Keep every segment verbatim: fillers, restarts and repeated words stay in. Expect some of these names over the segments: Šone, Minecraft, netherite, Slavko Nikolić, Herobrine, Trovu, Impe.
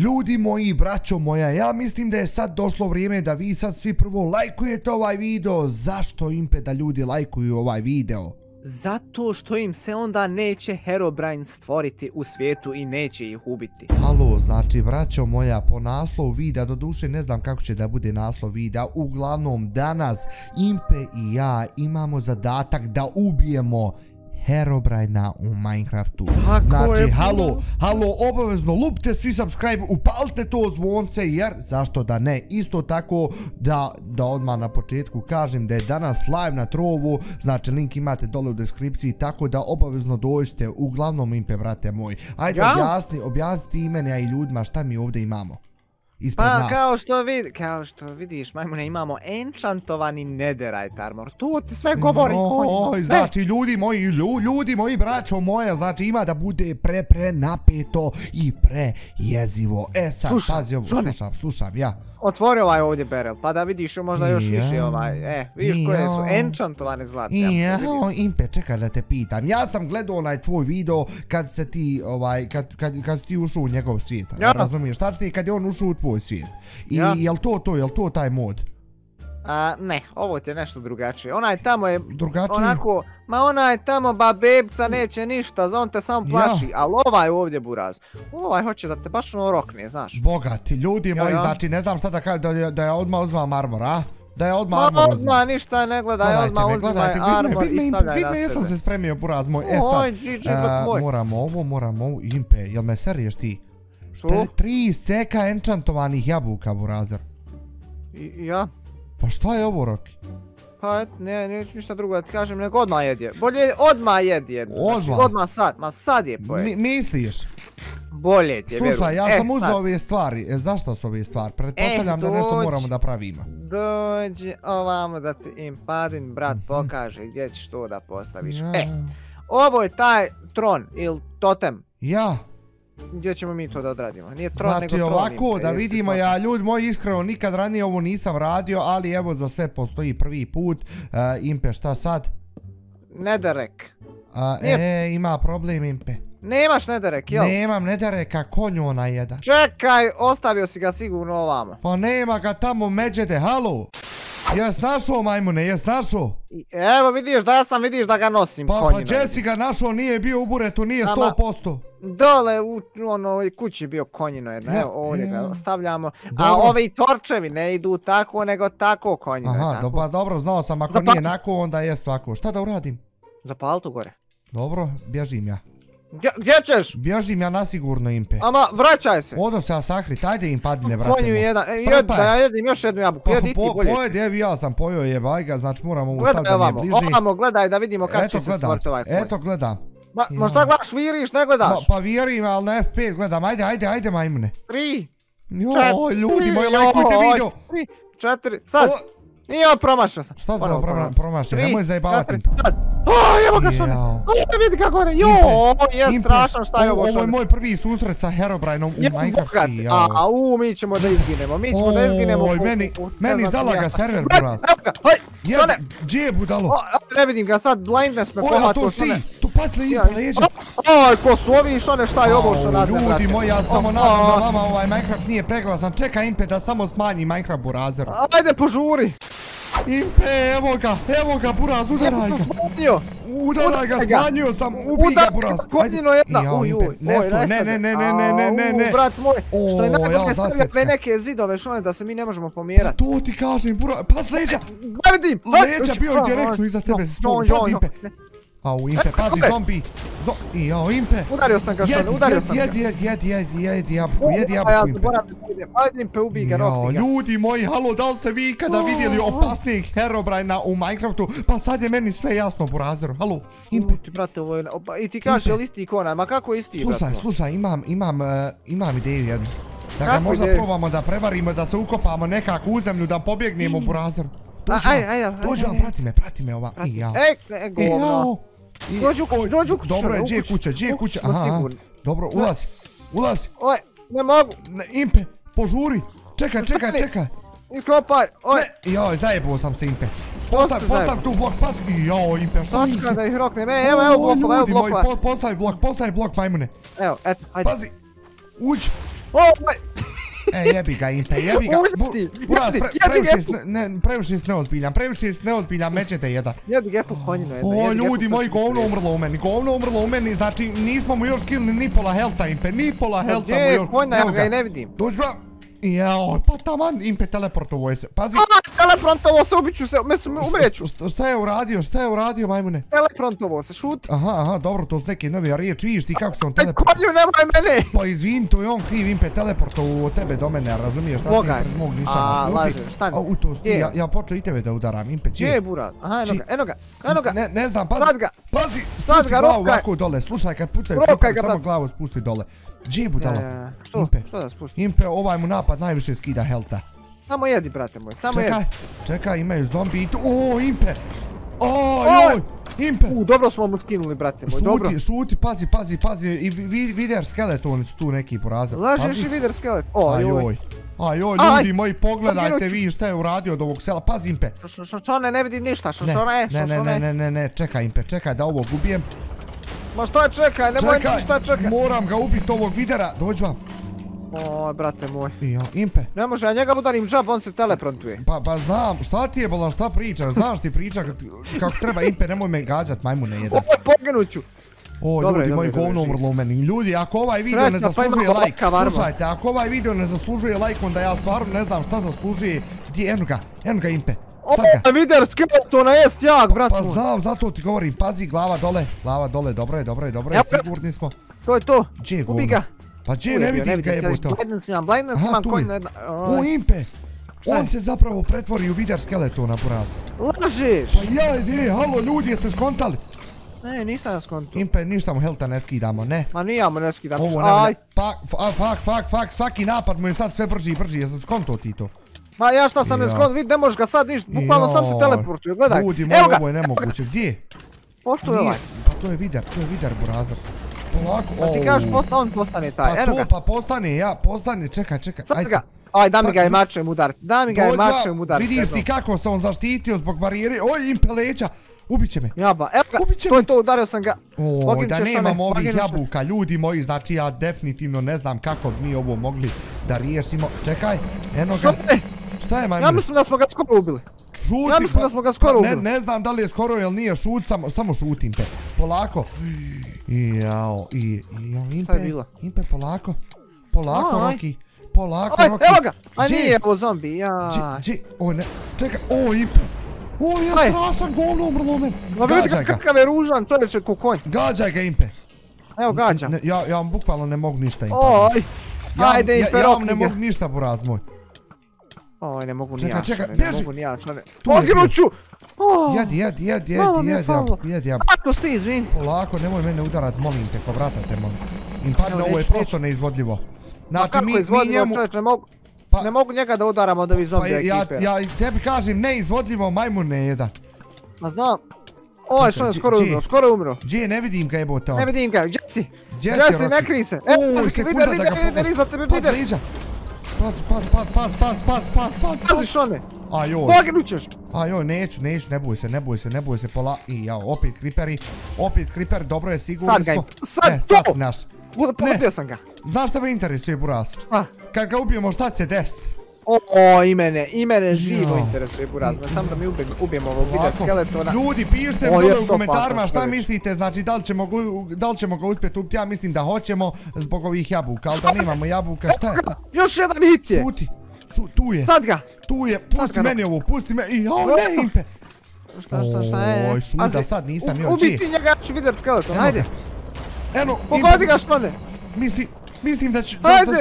Ljudi moji, braćo moja, ja mislim da je sad došlo vrijeme da vi sad svi prvo lajkujete ovaj video. Zašto, Impe, da ljudi lajkuju ovaj video? Zato što im se onda neće Herobrine stvoriti u svijetu i neće ih ubiti. Halo, znači, braćo moja, po naslovu videa, doduše ne znam kako će da bude naslov videa, uglavnom danas Impe i ja imamo zadatak da ubijemo Herobrina u Minecraftu. Znači, halo, halo, obavezno lupte svi subscribe, upalite to zvonce, jer zašto da ne. Isto tako da da odmah na početku kažem da je danas live na Trovu, znači link imate dole u deskripciji, tako da obavezno dođite. Uglavnom, Impe, brate moj, ajde objasni, objasni i mene, a i ljudima šta mi ovdje imamo. Pa kao što, vidi, kao što vidiš, majmune, imamo enchantovani netherite armor, tu ti sve govori. Oj, znači, ljudi moji, ljudi moji, braćo moja, znači ima da bude pre pre napeto i pre jezivo. E sad, pazi ovo, slušam, slušam, ja. Otvori ovaj ovdje barrel, pa da vidiš možda još više ovaj, e, vidiš koje su enchantovane zlatne. Jao, Impe, čekaj da te pitam, ja sam gledao onaj tvoj video kad se ti, ovaj, kad si ti ušao u njegov svijet, razumiješ, šta ti kad je on ušao u tvoj svijet, i jel to to, jel to taj mod? A, ne, ovo ti je nešto drugačije, onaj tamo je onako, ma onaj tamo babebca neće ništa, on te samo plaši, ali ovaj ovdje buraz, ovaj hoće da te baš ono rokne, znaš. Bogati, ljudi moji, znači ne znam šta da kažem, da ja odmah uzmam armor, a? Da je odmah armor uzmam. Odmah ništa ne gledaj, odmah uzmaj armor i stavljaj na sebe. Vidme, jesam se spremio, buraz moj, e sad, moramo ovo, moramo ovo, Impe, jel me seriješ ti? Što? Tri steka enchantovanih jabuka, burazer. Ja? Pa šta je ovo, Roki? Pa ne, neću ništa drugo da ti kažem, nego odmah jedje. Bolje odmah jedje. Odmah? Odmah sad, ma sad je pojedi. Misliš? Bolje ti je, vjerujem. Slušaj, ja sam uzeo ove stvari, zašto su ove stvari? Pretpostavljam da nešto moramo da pravimo. Dođi ovamo da ti Impadin brat pokaže gdje ćeš to da postaviš. E, ovo je taj tron ili totem. Ja? Gdje ćemo mi to da odradimo? Nije tron, nego tronim. Znači ovako, da vidimo, ja, ljudi moji, iskreno nikad ranije ovo nisam radio, ali evo za sve postoji prvi put. Impe, šta sad? Nederek. E, ima problem, Impe. Nemaš nederek, jel? Nemam nedereka, konju ona jedan. Čekaj, ostavio si ga sigurno ovamo. Pa nema ga tamo, međete, halo? Jes našao, majmune, jes našao? Evo vidiš da ja sam, vidiš da ga nosim konjima. Pa Jesse ga našao, nije bio u buretu, nije sto posto. Dole u onoj kući bio konjino jedna, evo ovdje ga stavljamo. A ove i torčevi ne idu tako, nego tako konjino. Aha, pa dobro, znao sam, ako nije nako, onda jes tako. Šta da uradim? Zapali tu gore. Dobro, bježim ja. Gdje ćeš? Bježim ja nasigurno, Impe. Ama vraćaj se. Odom se ja sakrit, ajde im padine, vratimo. Konju jedan, da ja jedim još jednu jabuku, jedi ti bolje. Pojed, evo ja sam pojeo jebaj ga, znači moramo mu staviti da mi je bliži. Ovamo, gledaj da vidimo kako će se stvoriti ovaj tvoj. Eto, gledam. Možda gledaš, viriš, ne gledaš? Pa virim, ali na ef pet gledam, ajde, ajde, ajde, majmune. Tri, četiri, ljudi moji, lajkujte video. Tri, četiri, sad. Nije, promašao sam. Šta znam promašao? Nemoj zajebavati. Tri, četiri, sad. O, evo ga, Šone! Ovo vidi ga gore! Jo, ovo je strašan, šta je ovo, Šone? Ovo je moj prvi susret sa Herobrinom u Minecraftu. A, u, mi ćemo da izginemo, mi ćemo da izginemo. Oj, meni zalaga server, buraz. Jebe, gdje je budalo? Ne vidim ga sad, blindness me pomato, Šone. Oja, to ti, tu pasle im leđa. Oj, ko su ovi, Šone, šta je ovo, Šonate, brate? Ljudi moji, ja samo nadam da vama ovaj Minecraft nije preglasan. Čekaj, Impe, da samo smanji Minecraft, burazer. Ajde, požuri! Impe, evo ga, evo ga, buraz, udaraj ga. Udaraj ga, smanjio sam, ubij ga, buraz. Godino jedna, uj, uj, ne, ne, ne, ne, ne, ne. Brat moj, što je najbolje stavlja sve neke zidove, Šone, da se mi ne možemo pomjerati. To ti kažem, buraz, pas leđa. Vidim, leđa bio direktno iza tebe, pazi, Impe. Au, Impe, pazi, zombi. I jao, Impe. Udario sam ga, Šone, udario sam ga. Jedi, jedi, jedi, jedi, jedi jabuku, jedi jabuku, Impe. Ajde, Impe, ubij ga, rokni ga. Ljudi moji, halo, da li ste vi ikada vidjeli opasnijih Herobrina u Minecraftu? Pa sad je meni sve jasno, burazeru, halo, Impe. Ti, brate, ovo je... I ti kažeš, je li isti ikona? Ma kako je isti, brate? Slušaj, slušaj, imam, imam, imam ideju jednu. Da ga možda probamo da prevarimo, da se ukopamo nekako u zemlju, da pobjegnemo, burazeru. Dođu vam, prati me, prati me ova. I jao. E, govno. Dođu u kuću, dođu u kuću. Dobro je, gdje je kuća, gdje je kuća? Aha, dobro, ulazi, ulazi. Oj, ne mogu. Impe, požuri. Čekaj, čekaj, čekaj. Iskopaj, oj. Joj, zajebao sam se, Impe. Postav tu blok, pas. Joj, Impe, što mi? Točka da ih roknem, evo, evo blokova, evo blokova. Ljudi moji, postavi blok, postavi blok, majmune. Evo, eto, ajde. Pazi, uđi. Oj, oj. E, jebi ga, Impe, jebi ga. Ušti, ušti, jedi gepu. Previše si neozbiljan, previše si neozbiljan, mećete jedan. Jedi gepu konjino jedna. O, ljudi moji, govno umrlo u meni, govno umrlo u meni, znači nismo mu još kilili ni pola helta, Impe, ni pola helta mu još. Gdje je konja, evo ga i ne vidim. Dođu vam. Jao, pa taman, Impe, teleportovo je se, pazi. A, teleportovo se, ubiću se, umreću. Šta je uradio, šta je uradio, majmune? Teleportovo se, šuti. Aha, aha, dobro, to su neke nove riječi, vidiš ti kako se on teleportovo. Konju, nemoj mene! Pa izvin, to je on kriv, Impe, teleportovo od tebe do mene, razumiješ? Bogar, a, lažeš, šta ne? A, u to sti, ja počeo i tebe da udaram, Impe, čije? Čije je buran? Aha, eno ga, eno ga, eno ga. Ne znam, pazi, pazi, spusti glavu ovako dole, slušaj kad pucaju, samo glavu spusti dole. Gdje je budala? Što? Što da spušti? Impe, ovaj mu napad najviše skida helta. Samo jedi, brate moj, samo jedi. Čekaj, čekaj, imaju zombi i tu. Ooo, Impe! Ooo, joj! Impe! U, dobro smo mu skinuli, brate moj, dobro. Šuti, šuti, pazi, pazi, pazi. I vider skelet, oni su tu neki porazili. Lažeš i vider skelet. O, joj. A joj, ljudi moji, pogledajte vi šta je uradio od ovog sela. Pazi, Impe. Šone, ne vidim ništa, Šone, Šone. Ne, ne, ne, ne, ne, čekaj, Impe, čekaj da ovo gubijem. Ma šta čekaj, nemoj ništa čekaj. Čekaj, moram ga ubiti ovog videra, dođi vam. Ooj, brate moj. Ja, Impe. Ne može, ja njega udarim džab, on se teleprontuje. Pa, pa znam, šta ti je bolan, šta pričaš, znaš ti priča kako treba, Impe, nemoj me gađat, majmune jedan. Ovo, poginuću. O, ljudi moji, govno umrlo u meni. Ljudi, ako ovaj video ne zaslužuje like, slušajte, ako ovaj video ne zaslužuje like, onda ja stvarno ne znam šta zaslužuje. Gdje, eno ga, eno ga, Impe. Ovo vider skeletona jest jak, brat moj. Pa znam, zato ti govorim, pazi, glava dole, glava dole, dobro je, dobro je, dobro je, sigurni smo. To je to, ubi ga. Pa gdje, ne vidim ga jeboto. Blindness imam, blindness imam, konjno jedna. O, Impe, on se zapravo pretvori u vider skeletona, buraz. Lažeš. Pa ja, je, halo, ljudi, jeste skontali? Ne, nisam skontao. Impe, ništa mu helta ne skidamo, ne. Ma nija mu ne skidamo, aj. Fak, fak, fak, svaki napad mu je sad sve brži i brži, jeste skontao ti to? Ma ja šta sam ne skonto, vidi, ne možeš ga sad ništa, bukvalno sam se teleportuju, gledaj. Ljudi moj, ovo je nemoguće, gdje je? Pošto je ovaj. Pa to je vidar, to je vidar, burazar. Polako, ooo. Pa ti kažeš postane, on postane taj, eno ga. Pa to, pa postane, ja, postane, čekaj, čekaj. Sad ga, aj, da mi ga je mačem udar, da mi ga je mačem udar. Vidiš ti kako se on zaštitio zbog barijere, oj, Impe, leća. Ubit će me. Jaba, evo ga, to je to, udario sam ga. Ooj, da nemam ovih jabuka, ljudi moji, znači ja definitivno ne znam kako mi ovo mogli da riješimo. Čekaj, eno ga. Šta je, majmune? Ja mislim da smo ga skoro ubili. Šuti, ja mislim da smo ga skoro ubili. Ne znam da li je skoro ili nije, šut, samo šutim te. Polako. Jao, Impe, Impe, polako. Polako, Roki. Polako, Roki. Evo ga, a nije ovo zombi, jaaj. Čekaj, o, Impe. O, je strašan, govno umrlo men. Gađaj ga. Kakav je ružan čovječe ko konj. Gađaj ga, Impe. Evo, gađam. Ja vam bukvalno ne mogu ništa, Impe. Oj, ajde, Impe, Roki. Ja vam ne mogu ništa, buraz moj. Oj, ne mogu ni ja, Šone, ne mogu ni ja, Šone. Poginuću! Jedi, jedi, jedi, jedi, jedi, jedi. Ako ste, izvin. Polako, nemoj mene udarat, molim te, ko vrata te, molim. Impadne, ovo je prosto neizvodljivo. A kako je izvodljivo, čovječ, ne mogu njega da udaram od ovi zombi ekipe. Ja tebi kažem, neizvodljivo, majmun ne jeda. Ma znam. Oj, Šone, skoro je umro, skoro je umro. Gdje, ne vidim ga, jebota. Ne vidim ga, Jesse, Jesse, ne krij se. Evo, vider, vider, vider, vider. Pas, pas, pas, pas, pas, pas, pas, pas. Pazi, Šone. Ajoj. Poginućeš. Ajoj, neću, neću, ne boj se, ne boj se, ne boj se. Pola... I jao, opet kriperi. Opet kriper, dobro je, sigurni smo. Sad ga im, sad to! Ne, sad si naš. Pogodio sam ga. Znaš šta me interesuje, buraz? Šta? Kad ga ubijemo, šta će desiti? O, i mene, i mene živo interesuje, buraz. Sam da mi ubijemo ovog videa skeletona. Ljudi, pišite mi u komentarima šta mislite, znači da li ćemo ga uspjeti ubiti, ja mislim da hoćemo zbog ovih jabuka, ali da nemamo jabuka, šta je? Još jedan hit je! Šuti, tu je. Sad ga! Tu je, pusti meni ovo, pusti meni, i o ne, Impe! Šta, šta, šta je? Oj, šuda, sad nisam joj čije. Ubiti njega, ja ću vidjeti skeleton, hajde! Pogodi ga, Šone! Misli... Mislim da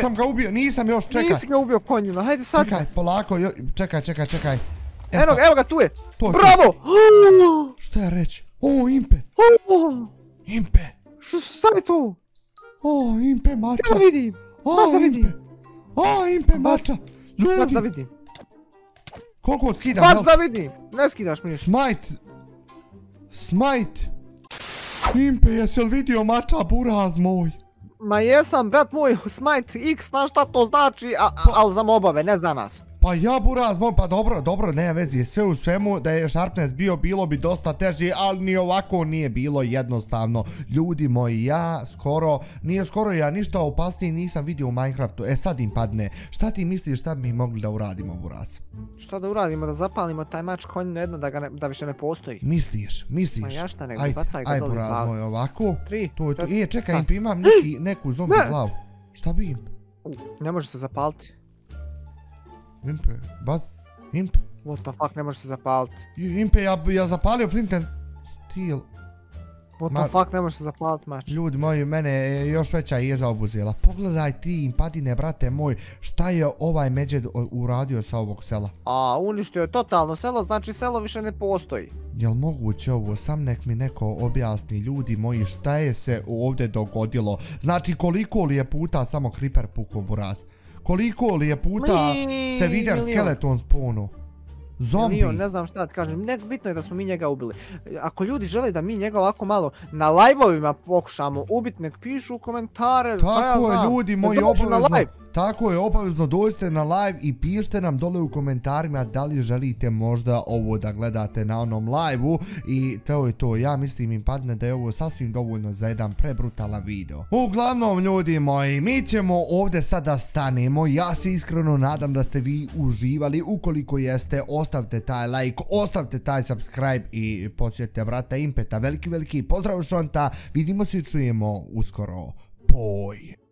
sam ga ubio, nisam još, čekaj. Nisi ga ubio konjima, hajde sad. Čekaj, polako, čekaj, čekaj, čekaj. Evo ga, tu je. Bravo! Šta ja reći? O, Impe. Impe. Šta je to? O, Impe mača. Šta vidim? O, Impe. O, Impe mača. Ljudi. Vas da vidim. Koliko odskidam? Vas da vidim. Ne skidaš mi još. Smite. Smite. Impe, jesi li vidio mača, buraz moj? Ma jesam, brat moj, smite X, znaš šta to znači, ali za mobove, ne za nas. Pa ja buraz, pa dobro, dobro, ne vezi, sve u svemu da je Sharpness bio, bilo bi dosta teži, ali ni ovako nije bilo jednostavno. Ljudi moji, ja skoro, nije skoro ja ništa opasnije nisam vidio u Minecraftu, e sad im padne. Šta ti misliš šta bi mi mogli da uradimo, buraz? Šta da uradimo, da zapalimo taj mač konjno jedno da više ne postoji. Misliš, misliš? Ma ja šta nego, bacaj ga doli. Ajde, buraz moj, ovako. Tri. E, čekaj Impe, imam neku zombi glavu. Šta bi Impe? Ne može se zapaliti. Impe, bad, Impe. What the fuck, ne može se zapaliti. Impe, ja zapalio flint and steel. What the fuck, ne može se zapaliti mač. Ljudi moji, mene je još veća jeza obuzela. Pogledaj ti Impadine, brate moj, šta je ovaj međed uradio sa ovog sela? A, uništio je totalno selo, znači selo više ne postoji. Jel moguće ovo, sam nek mi neko objasni, ljudi moji, šta je se ovdje dogodilo? Znači koliko li je puta samo creeper puko, buraz? Koliko li je puta se vidio skeleton sponu? Zombi? Ne znam šta ti kažem, bitno je da smo mi njega ubili. Ako ljudi žele da mi njega ovako malo na live-ovima pokušamo ubiti, nek pišu u komentare. Tako je ljudi moji, obavezno. Tako je, obavezno dođite na live i pišite nam dole u komentarima da li želite možda ovo da gledate na onom live-u. I to je to, ja mislim im padne da je ovo sasvim dovoljno za jedan prebrutalan video. Uglavnom ljudi moji, mi ćemo ovdje sada stanemo. Ja se iskreno nadam da ste vi uživali. Ukoliko jeste, ostavite taj like, ostavite taj subscribe i posjetite brata Impeta. Veliki veliki pozdrav Šonta, vidimo se i čujemo uskoro. Boj!